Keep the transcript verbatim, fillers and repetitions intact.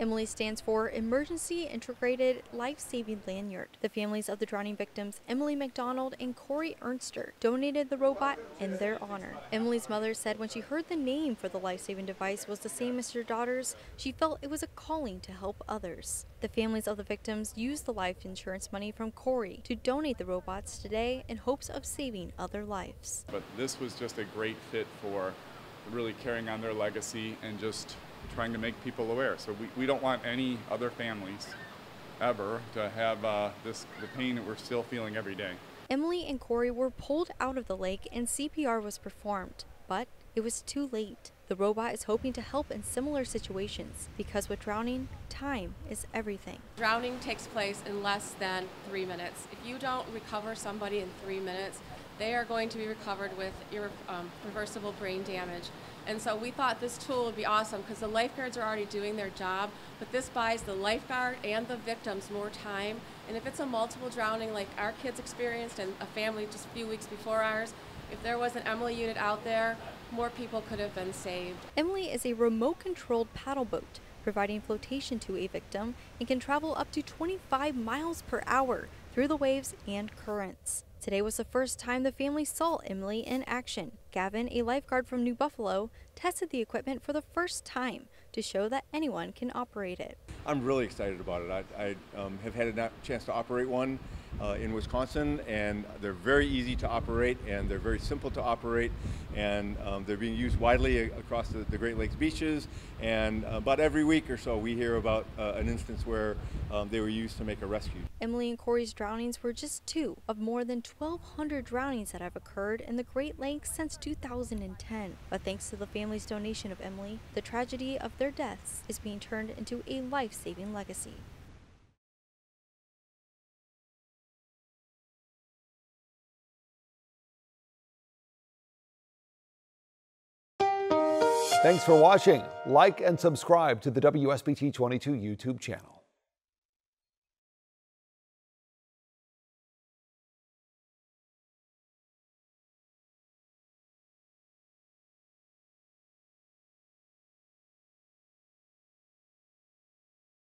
Emily stands for Emergency Integrated Life-Saving Lanyard. The families of the drowning victims, Emily McDonald and Kory Ernseter, donated the robot in their honor. Emily's mother said when she heard the name for the life-saving device was the same as her daughter's, she felt it was a calling to help others. The families of the victims used the life insurance money from Kory to donate the robots today in hopes of saving other lives. But this was just a great fit for really carrying on their legacy and just trying to make people aware. So we, we don't want any other families ever to have uh, this the pain that we're still feeling every day. Emily and Kory were pulled out of the lake and C P R was performed, but it was too late. The robot is hoping to help in similar situations because with drowning, time is everything. Drowning takes place in less than three minutes. If you don't recover somebody in three minutes, they are going to be recovered with irre um, reversible brain damage. And so we thought this tool would be awesome because the lifeguards are already doing their job, but this buys the lifeguard and the victims more time. And if it's a multiple drowning like our kids experienced and a family just a few weeks before ours, if there was an Emily unit out there, more people could have been saved. Emily is a remote-controlled paddle boat, providing flotation to a victim and can travel up to twenty-five miles per hour through the waves and currents. Today was the first time the family saw Emily in action. Gavin, a lifeguard from New Buffalo, tested the equipment for the first time to show that anyone can operate it. I'm really excited about it. I, I um, have had a chance to operate one uh, in Wisconsin, and they're very easy to operate, and they're very simple to operate, and um, they're being used widely across the, the Great Lakes beaches, and about every week or so we hear about uh, an instance where um, they were used to make a rescue. Emily and Kory's drownings were just two of more than twelve hundred drownings that have occurred in the Great Lakes since two thousand ten. But thanks to the family's donation of Emily, the tragedy of their deaths is being turned into a life-saving legacy. Thanks for watching. Like and subscribe to the W S B T twenty-two YouTube channel.